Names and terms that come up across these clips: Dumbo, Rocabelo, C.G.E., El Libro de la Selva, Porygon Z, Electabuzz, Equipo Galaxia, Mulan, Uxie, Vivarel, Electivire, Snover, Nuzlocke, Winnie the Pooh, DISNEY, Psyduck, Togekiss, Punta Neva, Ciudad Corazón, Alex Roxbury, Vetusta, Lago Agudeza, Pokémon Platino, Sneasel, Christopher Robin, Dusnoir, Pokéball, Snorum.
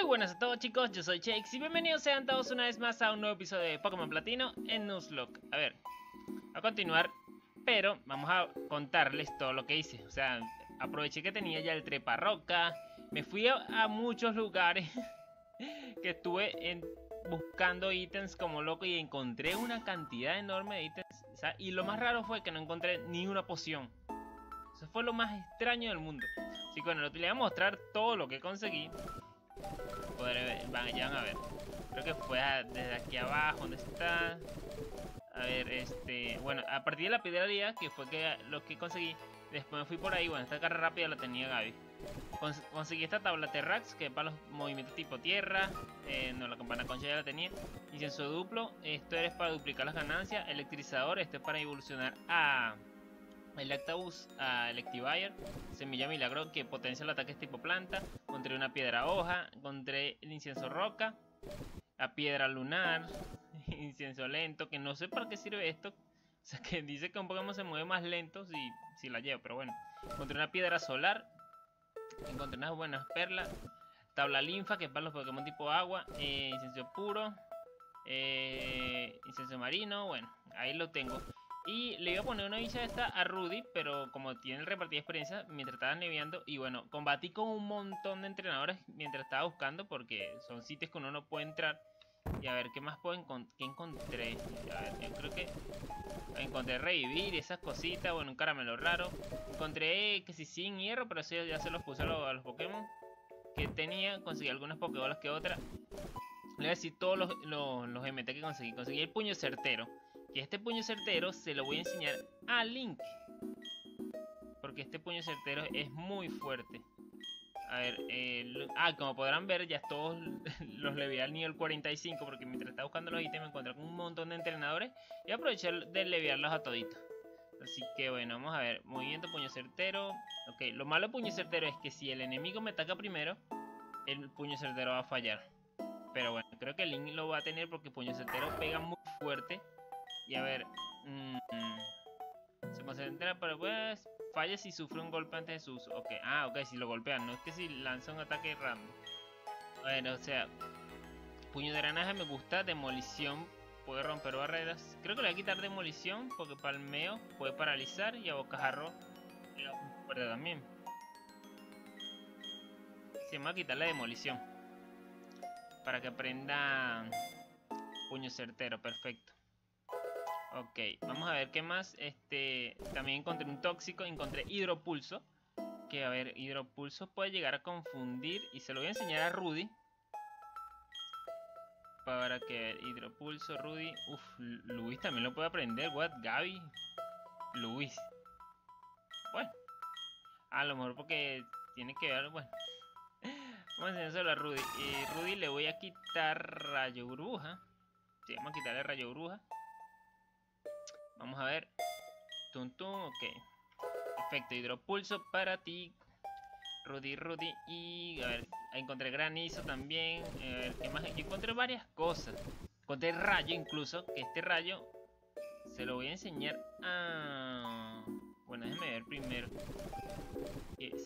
Muy buenas a todos, chicos, yo soy Shakes y bienvenidos sean todos una vez más a un nuevo episodio de Pokémon Platino en Nuzlocke. A ver, a continuar, pero vamos a contarles todo lo que hice. O sea, aproveché que tenía ya el treparroca, me fui a muchos lugares que estuve buscando ítems como loco y encontré una cantidad enorme de ítems. O sea, y lo más raro fue que no encontré ni una poción. Eso fue lo más extraño del mundo. Así que bueno, les voy a mostrar todo lo que conseguí. Ya van a ver. Creo que fue desde aquí abajo, ¿dónde está? A ver, bueno, a partir de la piedrería, que fue lo que conseguí. Después me fui por ahí, bueno, esta carrera rápida la tenía Gaby. Conseguí esta tabla Terrax, que es para los movimientos tipo tierra. No, la campana concha ya la tenía. Incienso duplo, esto es para duplicar las ganancias. Electrizador, esto es para evolucionar a Electabuzz, a Electivire. Semilla milagro, que potencia el ataque tipo planta. Encontré una piedra hoja, encontré el incienso roca, la piedra lunar, incienso lento, que no sé para qué sirve esto. O sea, que dice que un Pokémon se mueve más lento si la llevo, pero bueno. Encontré una piedra solar, encontré unas buenas perlas, tabla linfa, que es para los Pokémon tipo agua, incienso puro, incienso marino, bueno, ahí lo tengo. Y le iba a poner una bicha esta a Rudy, pero como tiene el repartido de experiencia, mientras estaba neviando, y bueno, combatí con un montón de entrenadores mientras estaba buscando, porque son sitios que uno no puede entrar. Y a ver, ¿qué más puedo encontré? A ver, yo creo que encontré revivir, esas cositas, bueno, un caramelo raro. Encontré que si sin hierro, pero eso ya se los puse a los Pokémon que tenía. Conseguí algunas Pokébolas que otras. Les voy a decir todos los MT que conseguí. Conseguí el puño certero. Que este puño certero se lo voy a enseñar a Link, porque este puño certero es muy fuerte. A ver, como podrán ver, ya todos los levé al nivel 45, porque mientras estaba buscando los ítems me encontré con un montón de entrenadores y aproveché de levearlos a toditos. Así que bueno, vamos a ver, movimiento puño certero. Ok, lo malo de puño certero es que si el enemigo me ataca primero, el puño certero va a fallar. Pero bueno, creo que Link lo va a tener porque puño certero pega muy fuerte. Y a ver, se concentra, pero pues falla si sufre un golpe antes de su uso. Okay. Ah, ok, si lo golpean, no es que si lanza un ataque random. Bueno, o sea, puño de granaje me gusta, demolición puede romper barreras. Creo que le voy a quitar demolición porque palmeo puede paralizar y a bocajarro puede también. Se me va a quitar la demolición para que aprenda puño certero, perfecto. Ok, vamos a ver qué más. También encontré un tóxico, encontré hidropulso. Que a ver, hidropulso puede llegar a confundir. Y se lo voy a enseñar a Rudy. Para que ver, hidropulso, Rudy. Uf, Luis también lo puede aprender. What, Gaby, Luis. Bueno, a lo mejor porque tiene que ver, bueno. Vamos a enseñárselo a Rudy. Rudy le voy a quitar rayo burbuja. Sí, vamos a quitarle rayo burbuja. Vamos a ver. Tum, tum, ok. Perfecto, hidropulso para ti, Rudy, Rudy. Y a ver, encontré granizo también. A ver, ¿qué más? Yo encontré varias cosas. Encontré rayo incluso, que este rayo se lo voy a enseñar a... Bueno, déjenme ver primero.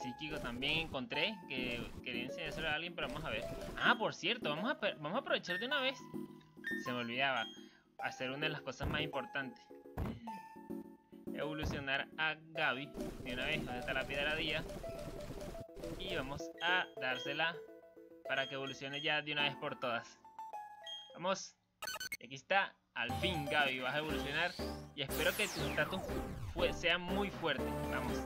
Psíquico también encontré, que quería enseñárselo a alguien, pero vamos a ver. Ah, por cierto, vamos a aprovechar de una vez. Se me olvidaba hacer una de las cosas más importantes. Evolucionar a Gaby de una vez, donde está la piedra día, y vamos a dársela para que evolucione ya de una vez por todas. Vamos, aquí está, al fin Gaby, vas a evolucionar y espero que tu trato sea muy fuerte. Vamos,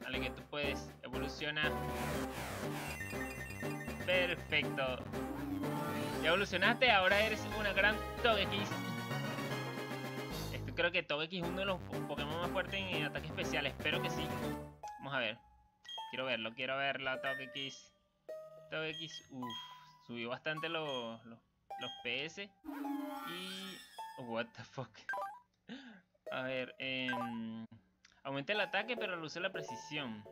dale que tú puedes, evoluciona. Perfecto, ya evolucionaste, ahora eres una gran Togekiss. Creo que Togekiss es uno de los Pokémon más fuertes en ataque especial, espero que sí. Vamos a ver. Quiero verlo, Togekiss. Togekiss, uff, subió bastante los PS. Y... what the fuck. A ver, aumenta el ataque pero reduce la precisión.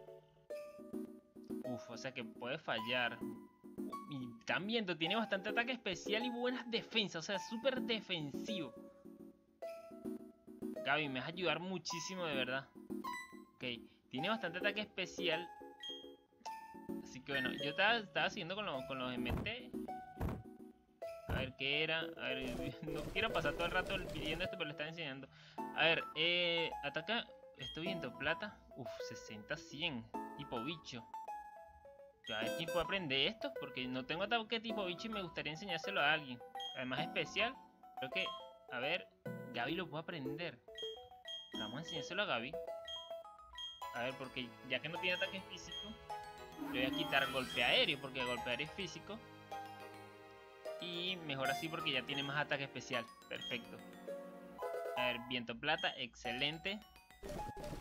Uff, o sea que puede fallar. Y también tiene bastante ataque especial y buenas defensas, o sea, súper defensivo. Gaby, me vas a ayudar muchísimo, de verdad. Ok, tiene bastante ataque especial. Así Que bueno, yo estaba siguiendo con los MT. A ver qué era. A ver, no quiero pasar todo el rato pidiendo esto, pero lo estaba enseñando. A ver, ataca. Estoy viendo plata. Uf, 60-100. Tipo bicho. Yo a ver quién puede aprender esto, porque no tengo ataque tipo bicho y me gustaría enseñárselo a alguien. Además, especial. Creo que, a ver, Gaby lo puede aprender. Vamos a enseñárselo a Gaby. A ver, porque ya que no tiene ataque físico, le voy a quitar golpe aéreo, porque el golpe aéreo es físico. Y mejor así, porque ya tiene más ataque especial. Perfecto. A ver, viento plata, excelente.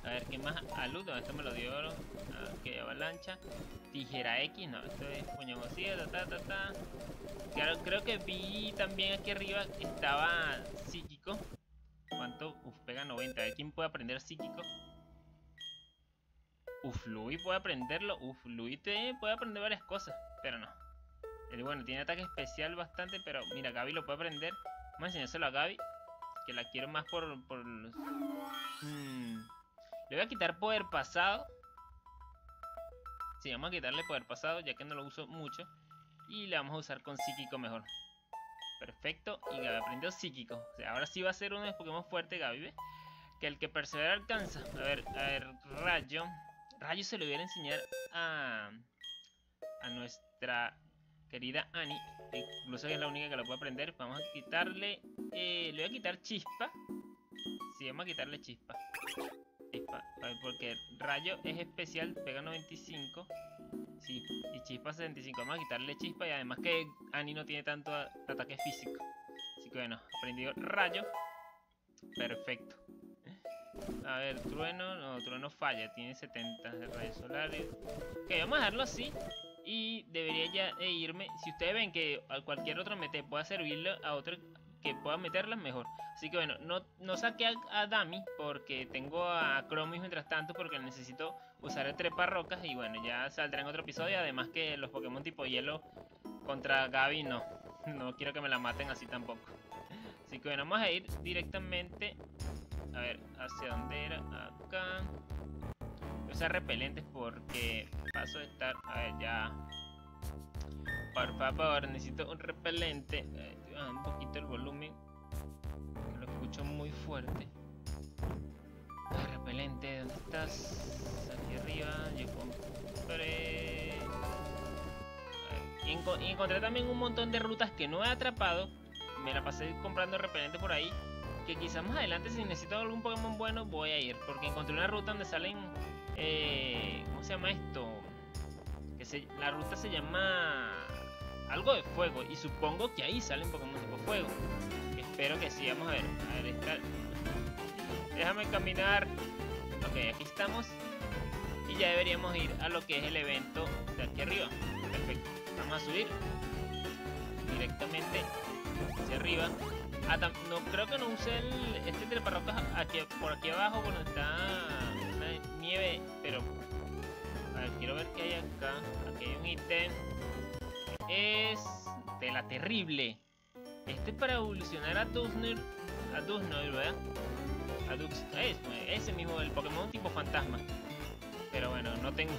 A ver, ¿qué más? Aludo, esto me lo dio oro. Ok, avalancha. Tijera X, no, esto es puño vacío, ta. Claro, creo que vi también aquí arriba que estaba psíquico. ¿Cuánto? Uf, pega 90. A ver, ¿quién puede aprender psíquico? Uf, Louis puede aprenderlo. Uf, Louis te puede aprender varias cosas, pero no. Él, bueno, tiene ataque especial bastante, pero mira, Gaby lo puede aprender. Vamos a enseñárselo a Gaby, que la quiero más por los... Le voy a quitar poder pasado. Sí, vamos a quitarle poder pasado, ya que no lo uso mucho. Y le vamos a usar con psíquico mejor. Perfecto, y Gaby aprendió psíquico. O sea, ahora sí va a ser uno de los Pokémon fuertes, Gaby, ¿ves? Que el que persevera alcanza. A ver, rayo. Rayo se lo voy a enseñar a nuestra querida Annie. Incluso es la única que lo puede aprender. Vamos a quitarle... le voy a quitar chispa. Sí, vamos a quitarle chispa. Chispa. A ver, porque rayo es especial, pega 95. Sí, y chispa 75. Vamos a quitarle chispa y además que Annie no tiene tanto ataque físico. Así que bueno, aprendido rayo. Perfecto. A ver, trueno. No, trueno falla. Tiene 70 de rayos solares. Ok, vamos a dejarlo así. Y debería ya irme. Si ustedes ven que a cualquier otro mete pueda servirle a otro que pueda meterlas, mejor. Así que bueno, no saqué a Dami porque tengo a Chromis mientras tanto, porque necesito usar el treparrocas. Y bueno, ya saldrá en otro episodio. Además que los Pokémon tipo hielo contra Gaby no. No quiero que me la maten así tampoco. Así que bueno, vamos a ir directamente. A ver, ¿hacia dónde era? Acá. Voy a usar repelentes porque paso de estar... A ver, ya. Por favor, necesito un repelente. Un poquito el volumen. Lo escucho muy fuerte. Ay, repelente, ¿dónde estás? Aquí arriba. Yo compré... Y encontré también un montón de rutas que no he atrapado. Me la pasé comprando repelente por ahí. Que quizás más adelante, si necesito algún Pokémon bueno, voy a ir. Porque encontré una ruta donde salen... ¿cómo se llama esto? La ruta se llama... algo de fuego. Y supongo que ahí salen Pokémon tipo fuego. Espero que sí. Vamos a ver. A ver, está... Déjame caminar. Ok, aquí estamos. Y ya deberíamos ir a lo que es el evento de aquí arriba. Perfecto. Vamos a subir. Directamente hacia arriba. No, creo que no usé este treparrocas por aquí abajo cuando está la nieve, pero a ver, quiero ver qué hay acá. Aquí hay un ítem. Es tela terrible. Este es para evolucionar a Dusnoir. A Dusnoir, ¿verdad? A Dux. Ese mismo, el Pokémon tipo fantasma. Pero bueno, yo no tengo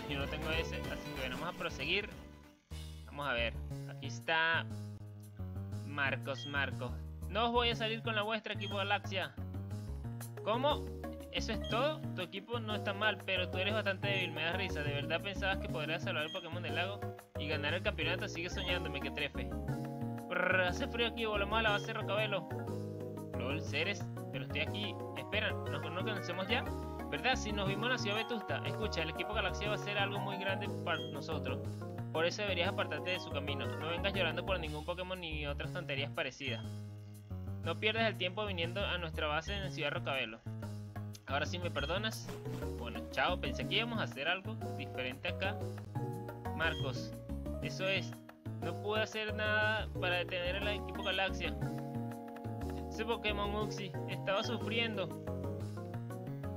ese. Así que bueno, vamos a proseguir. Vamos a ver. Aquí está Marcos. No os voy a salir con la vuestra, Equipo Galaxia. ¿Cómo? ¿Eso es todo? Tu equipo no está mal, pero tú eres bastante débil, me das risa. ¿De verdad pensabas que podrías salvar el Pokémon del lago y ganar el campeonato? Sigue soñándome, que trefe. Brr, hace frío aquí, volvamos a la base de Rocabelo. LOL, Ceres, pero estoy aquí. Espera, ¿nos conocemos ya? ¿Verdad? Si nos vimos en la ciudad de Vetusta. Escucha, el Equipo Galaxia va a ser algo muy grande para nosotros. Por eso deberías apartarte de su camino. No vengas llorando por ningún Pokémon ni otras tonterías parecidas. No pierdas el tiempo viniendo a nuestra base en Ciudad Rocabelo. Ahora sí me perdonas. Bueno, chao. Pensé que íbamos a hacer algo diferente acá. Marcos, eso es. No pude hacer nada para detener al Equipo Galaxia. Ese Pokémon Uxie estaba sufriendo.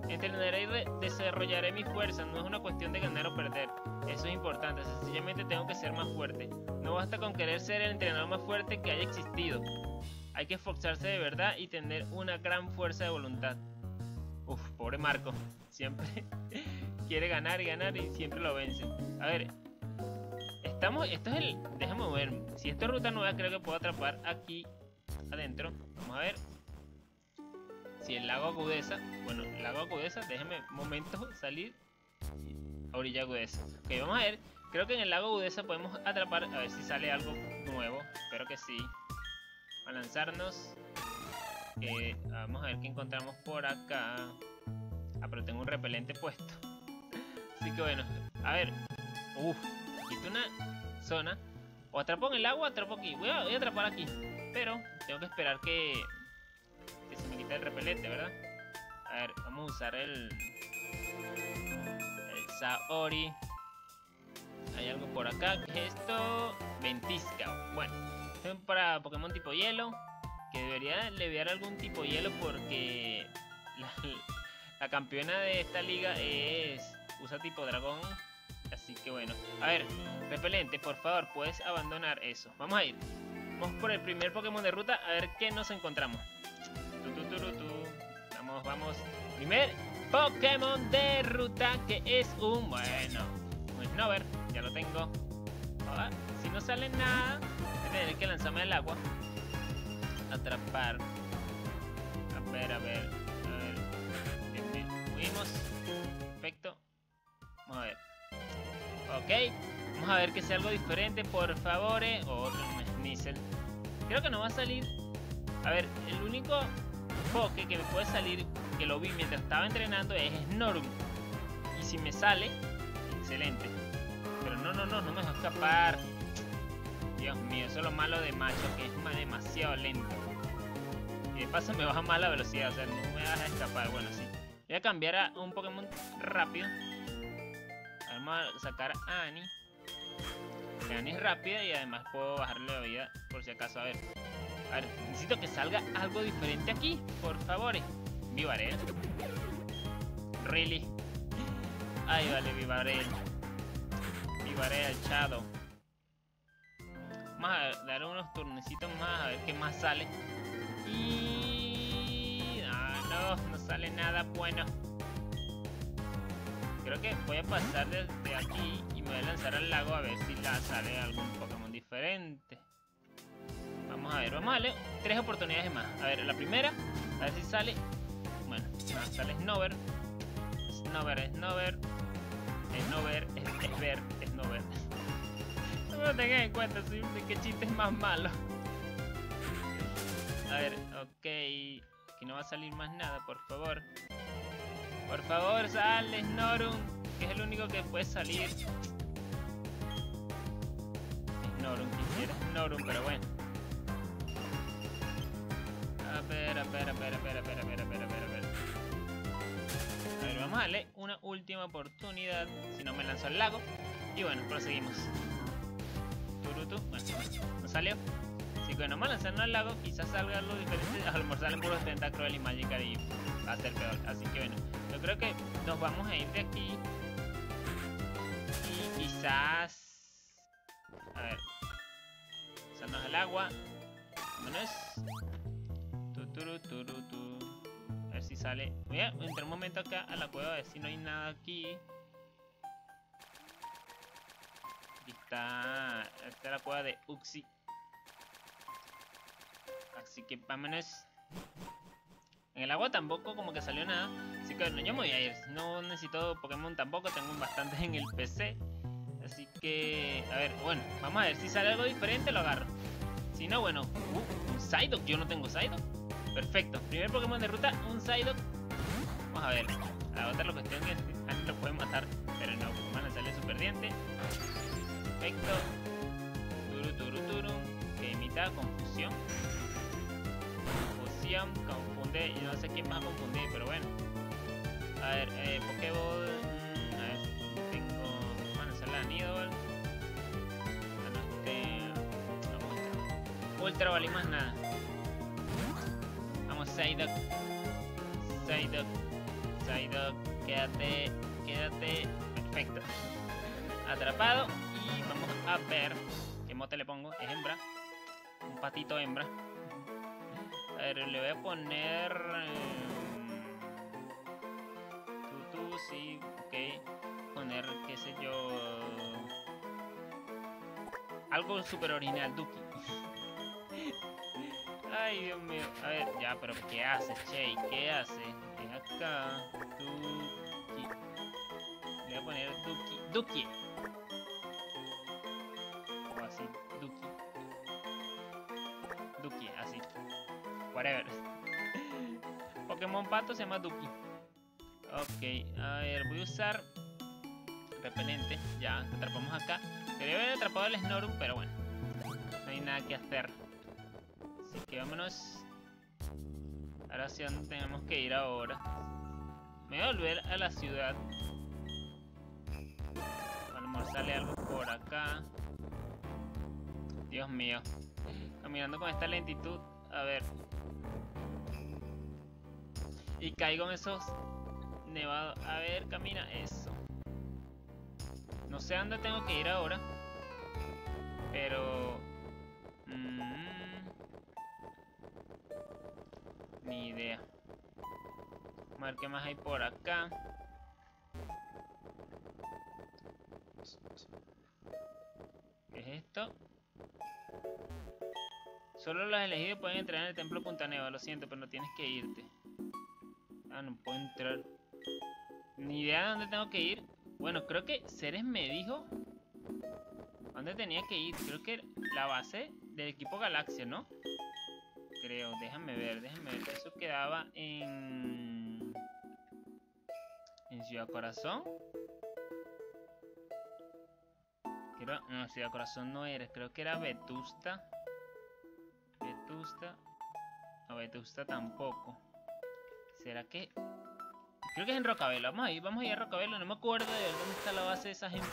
Entrenaré y desarrollaré mi fuerza. No es una cuestión de ganar o perder. Eso es importante. Sencillamente tengo que ser más fuerte. No basta con querer ser el entrenador más fuerte que haya existido. Hay que esforzarse de verdad y tener una gran fuerza de voluntad. Uf, pobre Marco. Siempre quiere ganar y siempre lo vence. A ver, Déjame moverme. Si esto es ruta nueva, creo que puedo atrapar aquí adentro. Vamos a ver. Si el lago Agudeza. Bueno, el lago Agudeza, déjeme un momento salir. A orilla Agudeza. Ok, vamos a ver. Creo que en el lago Agudeza podemos atrapar. A ver si sale algo nuevo. Espero que sí. A lanzarnos. Vamos a ver qué encontramos por acá. Ah, pero tengo un repelente puesto. Así que bueno. A ver. Uff. Quito una zona. O atrapo en el agua, atrapo aquí. Voy a atrapar aquí. Pero tengo que esperar que se me quite el repelente, ¿verdad? A ver, vamos a usar el Saori. Hay algo por acá. ¿Qué es esto? Ventisca. Bueno, esto es para Pokémon tipo hielo. Que debería leviar algún tipo hielo porque la campeona de esta liga usa tipo dragón. Así que bueno. A ver, repelente, por favor, puedes abandonar eso. Vamos a ir. Vamos por el primer Pokémon de ruta a ver qué nos encontramos. Vamos, vamos. Primer Pokémon de ruta que es un Snover. Ya lo tengo. Ah, si no sale nada, voy a tener que lanzarme al agua. Atrapar. A ver, a ver. A ver. Fuimos. Perfecto. Vamos a ver. Ok. Vamos a ver que sea algo diferente, por favor. Otro Sneasel. Creo que no va a salir. A ver, el único Poké que me puede salir, que lo vi mientras estaba entrenando, es Snorum. Y si me sale, excelente. Pero no me va a escapar. Dios mío, eso es lo malo de macho, que es demasiado lento. Y de paso me baja más la velocidad, o sea, no me vas a escapar. Bueno, sí. Voy a cambiar a un Pokémon rápido. Vamos a sacar a Annie. Annie es rápida y además puedo bajarle la vida por si acaso. A ver, necesito que salga algo diferente aquí, por favor. Vivarel. Really. Ay, vale, Vivarel. Vivarel, Shadow. Vamos a dar unos turnecitos más a ver qué más sale. Y... ah, no sale nada bueno. Creo que voy a pasar desde aquí y me voy a lanzar al lago a ver si sale algún Pokémon diferente. Vamos a ver, vamos a darle 3 oportunidades más. A ver, la primera, a ver si sale. Bueno, no, sale Snover. Snover. No lo tengan en cuenta, soy un de que chiste es más malo. A ver, ok. Aquí no va a salir más nada, por favor. Por favor, sale Snorum, que es el único que puede salir. Snorum, quisiera Snorum, pero bueno. A ver, vamos a darle una última oportunidad. Si no me lanzo al lago. Y bueno, proseguimos. Bueno, no salió. Así que nomás lanzarnos al lago, quizás salga algo diferente. A lo mejor salen puros Tentacruel y Magikarp y va a ser peor. Así que bueno, yo creo que nos vamos a ir de aquí. Y quizás... a ver. Lanzarnos al agua. Vámonos. A ver si sale. Voy a entrar un momento acá a la cueva a ver si no hay nada aquí. Está la cueva de Uxie. Así que vámonos. En el agua tampoco como que salió nada. Así que bueno, yo me voy a ir. No necesito Pokémon tampoco. Tengo bastantes en el PC. Así que... a ver, bueno. Vamos a ver si sale algo diferente, lo agarro. Si no, bueno. Un Psyduck. Yo no tengo Psyduck. Perfecto. Primer Pokémon de ruta, un Psyduck. Vamos a ver. A otra lo que tengo que... Annie lo pueden matar. Pero no. Vamos a lanzarle Super Diente. Perfecto. Que imita confusión. Confunde. Yo no sé quién más confunde, pero bueno. A ver, Pokéball. A ver, tengo. Bueno, sale la Nidol. No, Ultra Ball y más nada. Vamos, Psyduck. Quédate. Perfecto. Atrapado. Y vamos a ver qué mote le pongo. Es hembra. Un patito hembra. A ver, le voy a poner... sí, ok. Poner, qué sé yo... Algo súper original, Duki. Ay, Dios mío. A ver, ya, pero ¿qué haces, Che? ¿Qué haces? Ven acá. Duki. Le voy a poner Duki. Duki. O así, Duki. Duki, así. Whatever. Pokémon Pato se llama Duki. Ok, a ver, voy a usar repelente. Ya, te atrapamos acá. Quería haber atrapado el Snorum, pero bueno, no hay nada que hacer. Así que vámonos. Ahora hacia dónde tenemos que ir ahora. Me voy a volver a la ciudad. A lo mejor sale algo por acá. Dios mío. Caminando con esta lentitud. A ver. Y caigo en esos nevados. A ver, camina eso. No sé dónde tengo que ir ahora. Pero... ni idea. Vamos a ver qué más hay por acá. ¿Qué es esto? Solo los elegidos pueden entrar en el templo Punta Neva. Lo siento, pero no tienes que irte. Ah, no puedo entrar. Ni idea de dónde tengo que ir. Bueno, creo que Ceres me dijo dónde tenía que ir. Creo que la base del equipo Galaxia, ¿no? Creo, déjame ver. Eso quedaba en... en Ciudad Corazón. Creo... no, Ciudad Corazón no era. Creo que era Vetusta. Vetusta. No, Vetusta tampoco. ¿Será que...? Creo que es en Rocabelo. Vamos a ir a Rocabelo. No me acuerdo de dónde está la base de esa gente.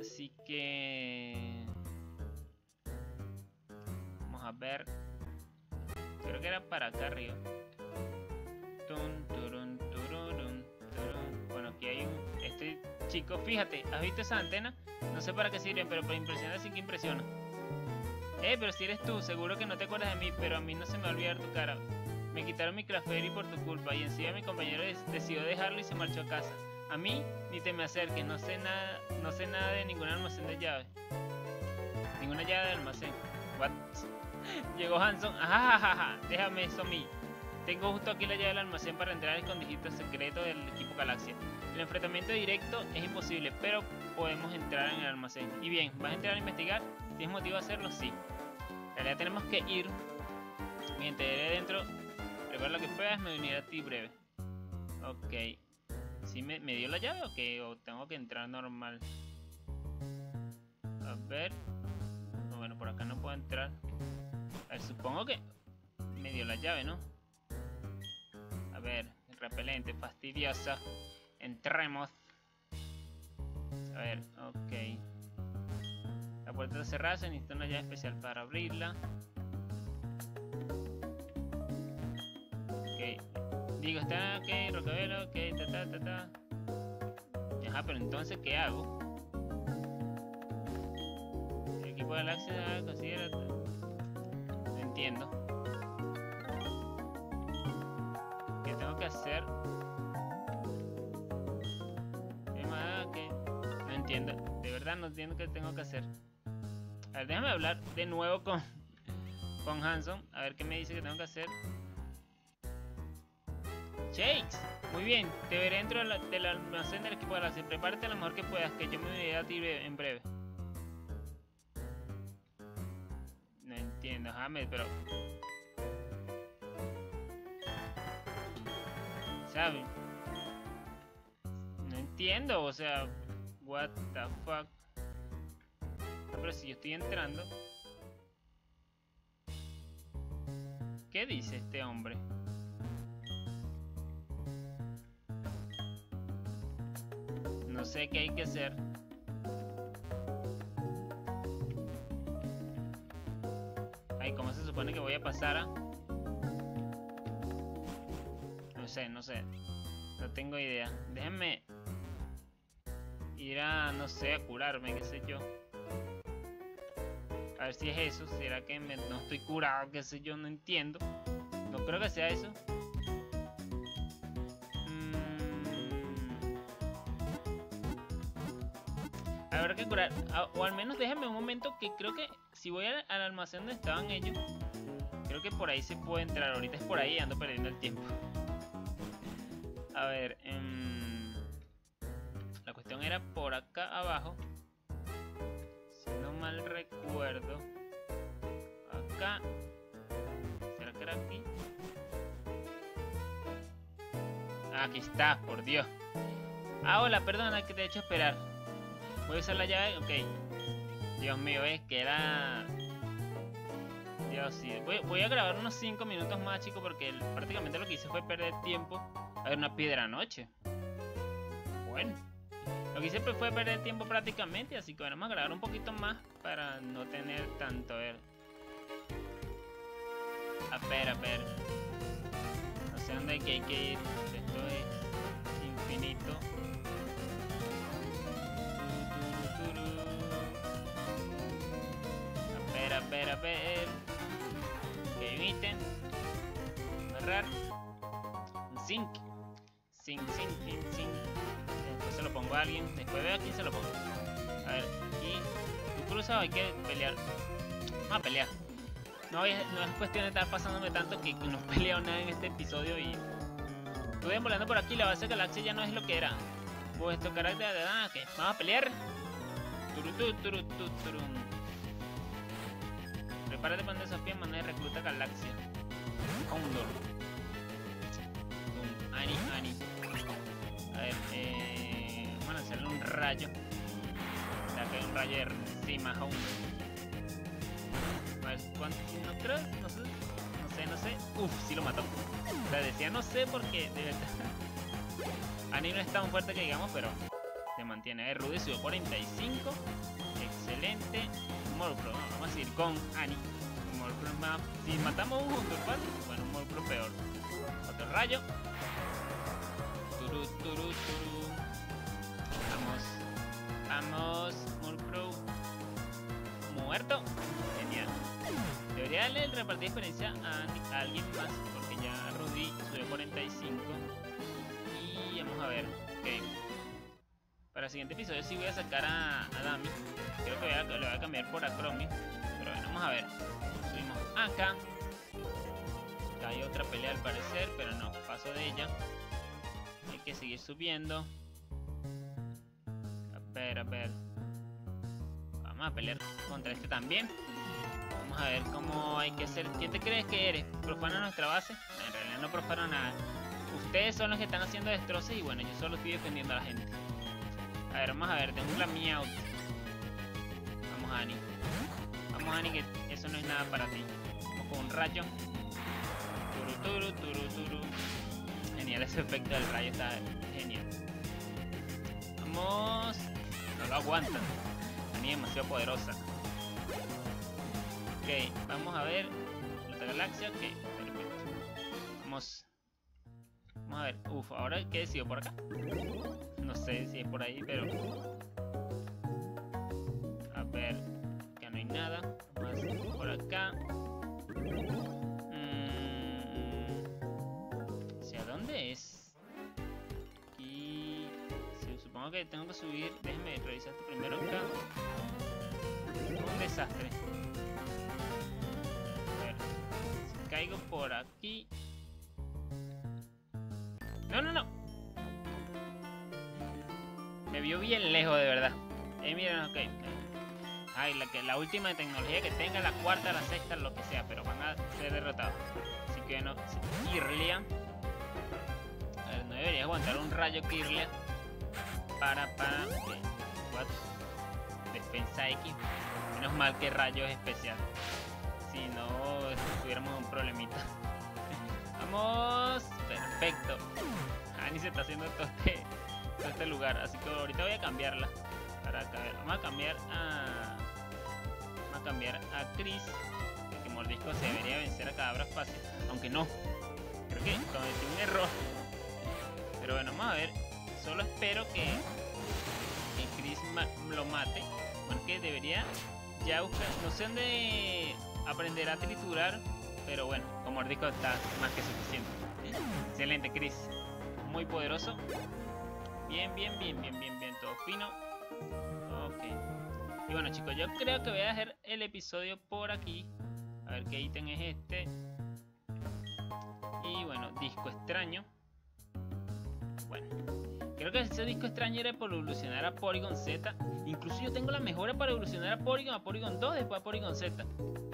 Así que... vamos a ver. Creo que era para acá arriba. Bueno, aquí hay un... este chico, fíjate. ¿Has visto esas antenas? No sé para qué sirven, pero para impresionar sí que impresiona. Pero si eres tú, seguro que no te acuerdas de mí, pero a mí no se me va a olvidar tu cara. Me quitaron mi Clefairy por tu culpa y encima mi compañero decidió dejarlo y se marchó a casa. A mí, ni te me acerques, no sé nada de ningún almacén de llaves. Ninguna llave de almacén. What? Llegó Hanson. Ajajaja, déjame eso a mí. Tengo justo aquí la llave del almacén para entrar al escondrijito secreto del equipo Galaxia. El enfrentamiento directo es imposible, pero podemos entrar en el almacén. Y bien, ¿vas a entrar a investigar? ¿Tienes motivo a hacerlo? Sí. En realidad tenemos que ir. Me enteré dentro. Recuerda lo que puedas, me uniré a ti breve. Ok. ¿Sí me dio la llave o qué? ¿O tengo que entrar normal? A ver. Bueno, por acá no puedo entrar. A ver, supongo que me dio la llave, ¿no? A ver, repelente, fastidiosa. Entremos. A ver, ok. La puerta está cerrada, se necesita una llave especial para abrirla. Ok. Digo, está ok, Rocabelo, ok, Ajá, pero entonces, ¿qué hago? El equipo de Galaxia considera... no entiendo. ¿Qué tengo que hacer? ¿Qué? No entiendo. De verdad no entiendo qué tengo que hacer. A ver, déjame hablar de nuevo con Hanson. A ver qué me dice que tengo que hacer. Shakes, muy bien, te veré dentro del almacén del equipo de Galaxia. Prepárate lo mejor que puedas, que yo me uniré a ti en breve. No entiendo, James, pero... ¿sabes? No entiendo, o sea... what the fuck. No, pero si yo estoy entrando... ¿qué dice este hombre? No sé qué hay que hacer. Ay, ¿cómo se supone que voy a pasar a...? No sé. No tengo idea. Déjenme ir a, no sé, a curarme, qué sé yo. A ver si es eso. ¿Será que no estoy curado? Qué sé yo, no entiendo. No creo que sea eso. que curar. O al menos déjame un momento, que creo que si voy al almacén donde estaban ellos, creo que por ahí se puede entrar. Ahorita es por ahí, ando perdiendo el tiempo. A ver, la cuestión era por acá abajo, si no mal recuerdo. Acá. ¿Será que era aquí? Aquí está, por Dios. Ah, hola, perdona que te he hecho esperar. Voy a usar la llave, ok. Dios mío, es que era... Dios, sí. Voy a grabar unos 5 minutos más, chicos, porque prácticamente lo que hice fue perder tiempo. A ver, una piedra anoche. Bueno, lo que hice fue perder tiempo prácticamente, así que vamos a grabar un poquito más para no tener tanto... A ver. No sé dónde hay que ir. Esto es infinito. A ver. Que hay un ítem. Agarrar. Zinc. Después se lo pongo a alguien. Después veo a quién se lo pongo. A ver, y tú cruzas o hay que pelear. Vamos a pelear. No es cuestión de estar pasándome tanto que no he peleado nada en este episodio y... Estuve volando por aquí, la base Galaxia ya no es lo que era. Vuestro carácter de nada, que vamos a pelear. Prepárate para un desafío en manera de recluta Galaxia. Condor. Ani. A ver, vamos a lanzarle un rayo. Saqué un rayo encima, Condor. No sé. Uf, sí lo mató. O sea, decía no sé porque de verdad Ani no es tan fuerte que digamos, pero se mantiene. Rudy subió 45. Excelente. Morpro, vamos a seguir con Ani. Morpro es más... Si matamos un junto, ¿vale? Bueno, Morpro peor. Otro rayo. Vamos. Morpro. Muerto. Genial. Debería darle el repartir experiencia a alguien más, porque ya Rudy sube 45. Y vamos a ver. Ok. Para el siguiente episodio sí voy a sacar a Dami. Creo que lo voy a cambiar por a Chromie. Pero bueno, vamos a ver. Subimos acá. Acá hay otra pelea al parecer, pero no, paso de ella. Hay que seguir subiendo. A ver. Vamos a pelear contra este también. Vamos a ver cómo hay que hacer. ¿Quién te crees que eres? ¿Profana nuestra base? No, en realidad no profano nada. Ustedes son los que están haciendo destroces y bueno, yo solo estoy defendiendo a la gente. A ver, vamos a ver. Tengo la miau. Vamos Ani, que eso no es nada para ti. Vamos con un rayo. Turu. Genial, ese efecto del rayo está genial. Vamos. No lo aguantan. Ani es demasiado poderosa. Ok, vamos a ver. La galaxia, ok, perfecto. Vamos a ver. Uf, ahora qué decido por acá. No sé si es por ahí, pero... A ver, acá no hay nada. Vamos a ir por acá. ¿Hacia dónde es? Aquí... Sí, supongo que tengo que subir. Déjame revisar esto primero acá. Un desastre. Caigo por aquí. No. Me vio bien lejos, de verdad. Miren, ok. Ay, la última tecnología que tenga, la cuarta, la sexta, lo que sea, pero van a ser derrotados. Así que no. Kirlia. A ver, no debería aguantar un rayo Kirlia. Para. Okay. What? Defensa X. Menos mal que rayo es especial. Si no, tuviéramos un problemita. Vamos, perfecto. Ani se está haciendo todo este lugar, así que ahorita voy a cambiarla. Para acá, vamos a cambiar a Chris, que mordisco se debería vencer a Cadabra fácil, aunque no. Creo que cometí un error. Pero bueno, vamos a ver. Solo espero que Chris lo mate, porque debería ya buscar. No sé dónde. Aprenderá a triturar, pero bueno, con mordisco está más que suficiente. Excelente, Chris. Muy poderoso. Bien, todo fino. Ok. Y bueno, chicos, yo creo que voy a dejar el episodio por aquí. A ver qué ítem es este. Y bueno, disco extraño. Bueno, creo que ese disco extraño era por evolucionar a Porygon Z. Incluso yo tengo la mejora para evolucionar a Porygon 2, después a Porygon Z.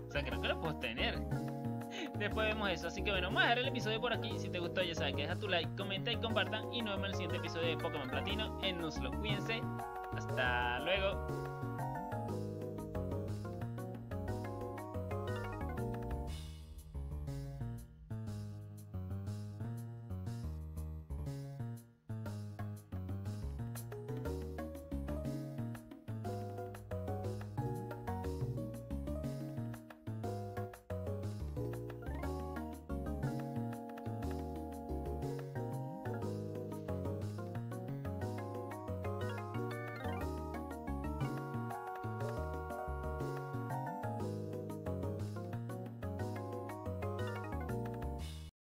O sea, creo que lo puedo tener. Después vemos eso. Así que bueno, vamos a dejar el episodio por aquí. Si te gustó, ya sabes que deja tu like, comenta y compartan. Y nos vemos en el siguiente episodio de Pokémon Platino en Nuzlocke. Cuídense. Hasta luego.